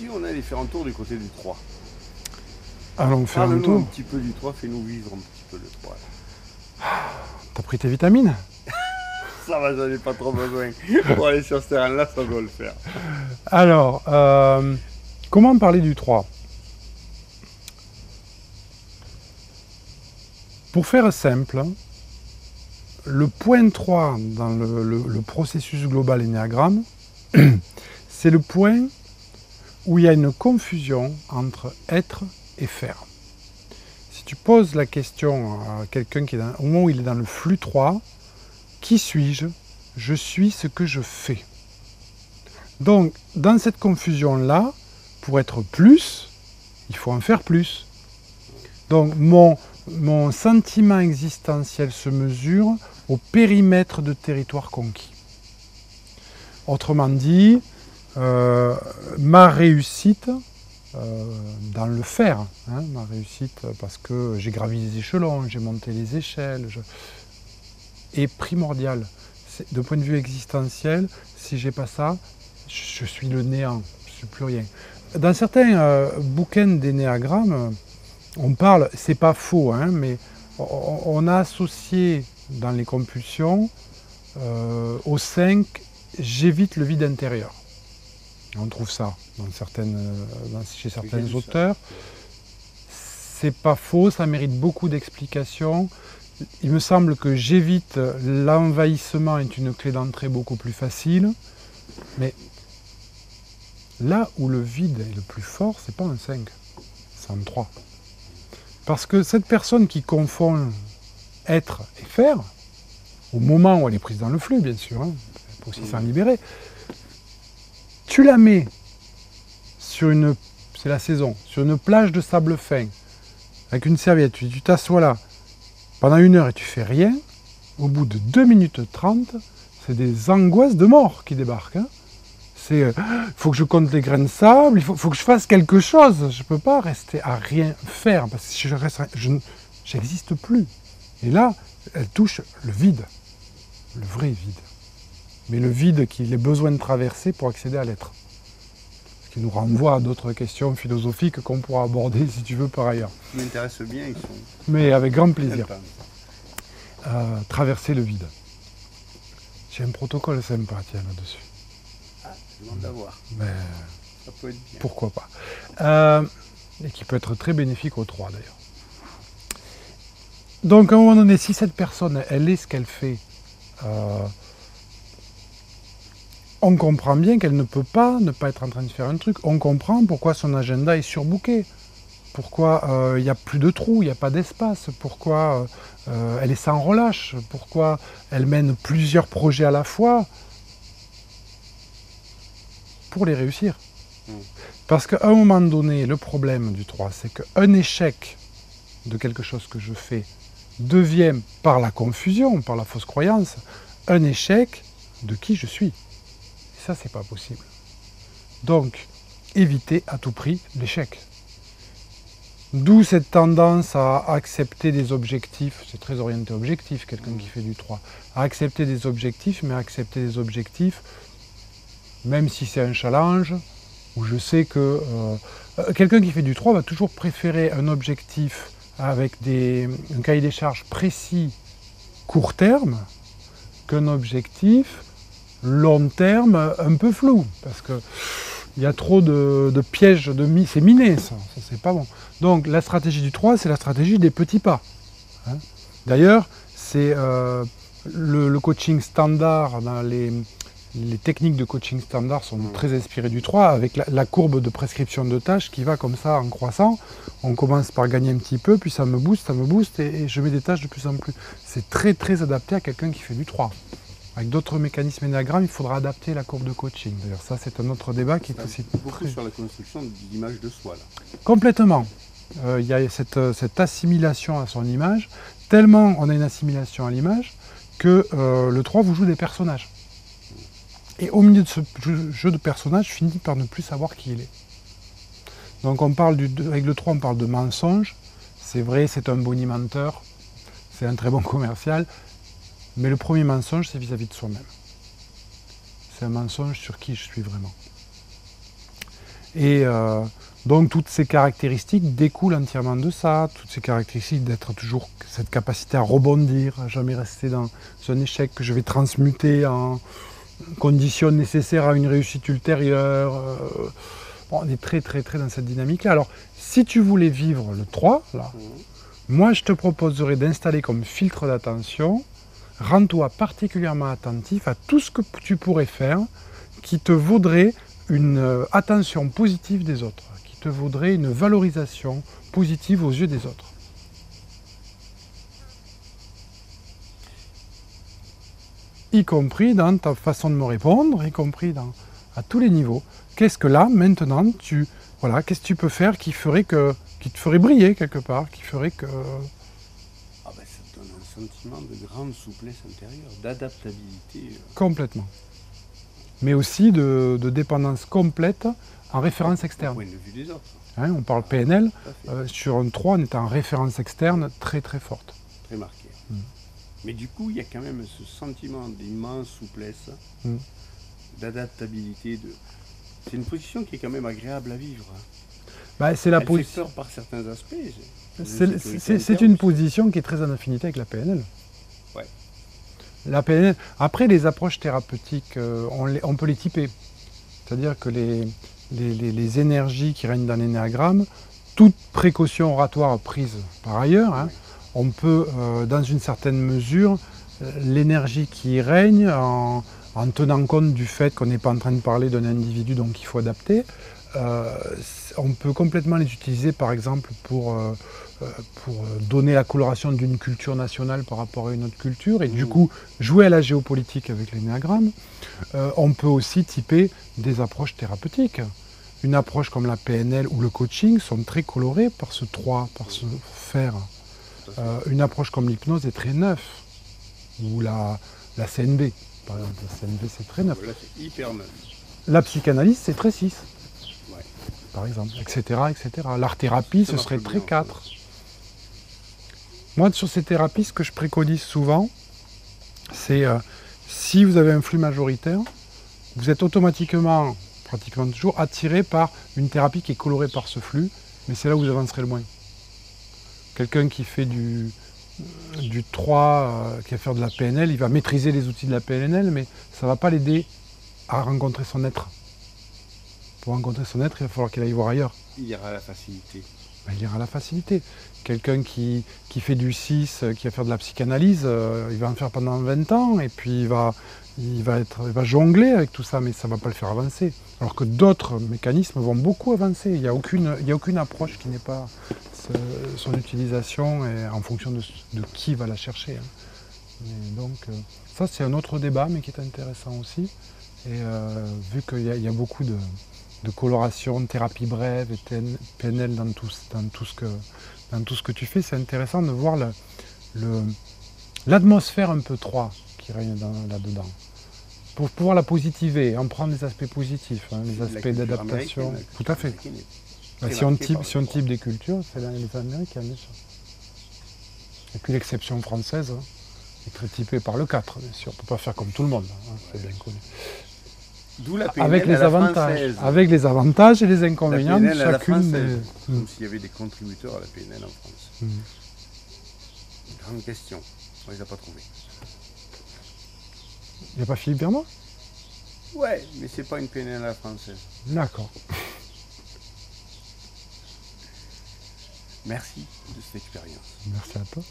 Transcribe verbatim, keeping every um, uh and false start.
ici, on a les faire un tour du côté du trois. Allons faire un tour. un petit peu du trois, fais-nous vivre un petit peu le trois. T'as pris tes vitamines? Ça va, j'en ai pas trop besoin. Pour aller sur ce terrain-là, ça doit le faire. Alors, euh, comment parler du trois? Pour faire simple, le point trois dans le, le, le processus global Enneagramme, c'est le point où il y a une confusion entre être et faire. Si tu poses la question à quelqu'un qui est dans, au moment où il est dans le flux trois, qui suis-je? Je suis ce que je fais. Donc, dans cette confusion-là, pour être plus, il faut en faire plus. Donc, mon... Mon sentiment existentiel se mesure au périmètre de territoire conquis. Autrement dit, euh, ma réussite euh, dans le faire, hein, ma réussite parce que j'ai gravi les échelons, j'ai monté les échelles, je... est primordiale. De point de vue existentiel, si j'ai pas ça, je suis le néant, je suis plus rien. Dans certains euh, bouquins d'ennéagramme, on parle, c'est pas faux, hein, mais on a associé dans les compulsions euh, au cinq, j'évite le vide intérieur. On trouve ça dans certaines, dans, chez certains auteurs. C'est pas faux, ça mérite beaucoup d'explications. Il me semble que j'évite l'envahissement est une clé d'entrée beaucoup plus facile, mais là où le vide est le plus fort, c'est pas un cinq, c'est un trois. Parce que cette personne qui confond être et faire, au moment où elle est prise dans le flux, bien sûr, hein, pour aussi s'en libérer, tu la mets sur une, c'est la saison, sur une plage de sable fin, avec une serviette, tu t'assois là pendant une heure et tu fais rien, au bout de deux minutes trente, c'est des angoisses de mort qui débarquent. Hein. C'est, euh, faut que je compte les grains de sable, il faut, faut que je fasse quelque chose. Je ne peux pas rester à rien faire, parce que si je reste, je n'existe plus. Et là, elle touche le vide, le vrai vide. Mais le vide qu'il est besoin de traverser pour accéder à l'être. Ce qui nous renvoie à d'autres questions philosophiques qu'on pourra aborder, si tu veux, par ailleurs. Ils m'intéressent bien, ils sont... Mais avec grand plaisir. Euh, traverser le vide. J'ai un protocole sympa, tiens, là-dessus. Mais ça peut être bien. Pourquoi pas. Euh, et qui peut être très bénéfique au trois d'ailleurs. Donc à un moment donné, si cette personne, elle est ce qu'elle fait, euh, on comprend bien qu'elle ne peut pas ne pas être en train de faire un truc. On comprend pourquoi son agenda est surbooké, pourquoi il euh, n'y a plus de trous, il n'y a pas d'espace, pourquoi euh, elle est sans relâche, pourquoi elle mène plusieurs projets à la fois. Pour les réussir. Parce qu'à un moment donné, le problème du trois, c'est qu'un échec de quelque chose que je fais devient, par la confusion, par la fausse croyance, un échec de qui je suis. Et ça, c'est pas possible. Donc, éviter à tout prix l'échec. D'où cette tendance à accepter des objectifs, c'est très orienté objectif, quelqu'un qui fait du trois, à accepter des objectifs, mais à accepter des objectifs même si c'est un challenge, où je sais que euh, quelqu'un qui fait du trois va toujours préférer un objectif avec des, un cahier des charges précis, court terme, qu'un objectif long terme, un peu flou, parce que il y a trop de, de pièges, de mi c'est miné ça, ça c'est pas bon. Donc la stratégie du trois, c'est la stratégie des petits pas. Hein. D'ailleurs, c'est euh, le, le coaching standard dans les... Les techniques de coaching standard sont très inspirées du trois, avec la, la courbe de prescription de tâches qui va comme ça en croissant. On commence par gagner un petit peu, puis ça me booste, ça me booste, et, et je mets des tâches de plus en plus. C'est très très adapté à quelqu'un qui fait du trois. Avec d'autres mécanismes ennéagrammes, il faudra adapter la courbe de coaching. D'ailleurs, ça c'est un autre débat qui est aussi... Beaucoup sur la construction de l'image de soi, là. Complètement. Euh, y a cette, cette assimilation à son image. Tellement on a une assimilation à l'image, que euh, le trois vous joue des personnages. Et au milieu de ce jeu de personnages, finit par ne plus savoir qui il est. Donc on parle du, avec le trois, on parle de mensonge. C'est vrai, c'est un bonimenteur, c'est un très bon commercial. Mais le premier mensonge, c'est vis-à-vis de soi-même. C'est un mensonge sur qui je suis vraiment. Et euh, donc toutes ces caractéristiques découlent entièrement de ça, toutes ces caractéristiques d'être toujours cette capacité à rebondir, à jamais rester dans un échec que je vais transmuter en conditions nécessaires à une réussite ultérieure. Euh, bon, on est très très très dans cette dynamique-là. Alors si tu voulais vivre le trois, là, mmh. moi je te proposerais d'installer comme filtre d'attention, rends-toi particulièrement attentif à tout ce que tu pourrais faire qui te vaudrait une attention positive des autres, qui te vaudrait une valorisation positive aux yeux des autres. Y compris dans ta façon de me répondre, y compris dans, à tous les niveaux. Qu'est-ce que là, maintenant, tu, voilà, qu'est-ce que tu peux faire qui ferait que, qui te ferait briller quelque part, qui ferait que... Ah ben ça te donne un sentiment de grande souplesse intérieure, d'adaptabilité. Complètement. Mais aussi de, de dépendance complète en référence externe. Au point de vue des autres. Hein, on parle P N L, euh, sur un trois, on est en référence externe très très forte. Très marquée. Mm. Mais du coup, il y a quand même ce sentiment d'immense souplesse, mm. d'adaptabilité. De... C'est une position qui est quand même agréable à vivre. Bah, c'est la position. Elle fait peur par certains aspects. C'est une position qui est très en affinité avec la P N L. La P N L. Après, les approches thérapeutiques, euh, on, les, on peut les typer. C'est-à-dire que les, les, les, les énergies qui règnent dans l'ennéagramme, toute précaution oratoire prise par ailleurs, hein, on peut, euh, dans une certaine mesure, euh, l'énergie qui y règne, en, en tenant compte du fait qu'on n'est pas en train de parler d'un individu, donc il faut adapter, euh, on peut complètement les utiliser, par exemple, pour... Euh, pour donner la coloration d'une culture nationale par rapport à une autre culture, et du coup jouer à la géopolitique avec l'ennéagramme. Euh, on peut aussi typer des approches thérapeutiques. Une approche comme la P N L ou le coaching sont très colorées par ce trois, par ce faire. Euh, une approche comme l'hypnose est très neuve, ou la, la C N B, par exemple. La C N B, c'est très neuf. Là, c'est hyper neuf. La psychanalyse, c'est très six, ouais. par exemple, et cetera, et cetera. L'art-thérapie, ce serait très quatre. Moi, sur ces thérapies, ce que je préconise souvent, c'est euh, si vous avez un flux majoritaire, vous êtes automatiquement, pratiquement toujours, attiré par une thérapie qui est colorée par ce flux, mais c'est là où vous avancerez le moins. Quelqu'un qui fait du, du trois, euh, qui va faire de la P N L, il va maîtriser les outils de la P N L, mais ça ne va pas l'aider à rencontrer son être. Pour rencontrer son être, il va falloir qu'il aille voir ailleurs. Il ira à la facilité. Ben, il ira à la facilité. Quelqu'un qui, qui fait du six, qui va faire de la psychanalyse, euh, il va en faire pendant vingt ans, et puis il va, il va, être, il va jongler avec tout ça, mais ça ne va pas le faire avancer. Alors que d'autres mécanismes vont beaucoup avancer. Il n'y a, a aucune approche qui n'est pas ce, son utilisation, et en fonction de, de qui va la chercher. Hein. Et donc, euh, ça, c'est un autre débat, mais qui est intéressant aussi. Et euh, vu qu'il y, y a beaucoup de, de coloration, de thérapie brève, et P N L dans tout, dans tout ce que... Dans tout ce que tu fais, c'est intéressant de voir l'atmosphère un peu trois qui règne là-dedans. Pour pouvoir la positiver, en prendre les aspects positifs, hein, les aspects d'adaptation. Tout à fait. Bah, si on type, si on type des cultures, c'est les Américains, bien sûr. Et puis l'exception française hein, est très typée par le quatre, bien sûr. On ne peut pas faire comme tout le monde, hein, c'est bien connu. D'où la P N L avec les à la avantages, française. Avec les avantages et les inconvénients de chacune des... Comme s'il y avait des contributeurs à la P N L en France. Mmh. Grande question, on ne les a pas trouvés. Il n'y a pas Philippe Berman? Ouais, mais c'est pas une P N L à la française. D'accord. Merci de cette expérience. Merci à toi.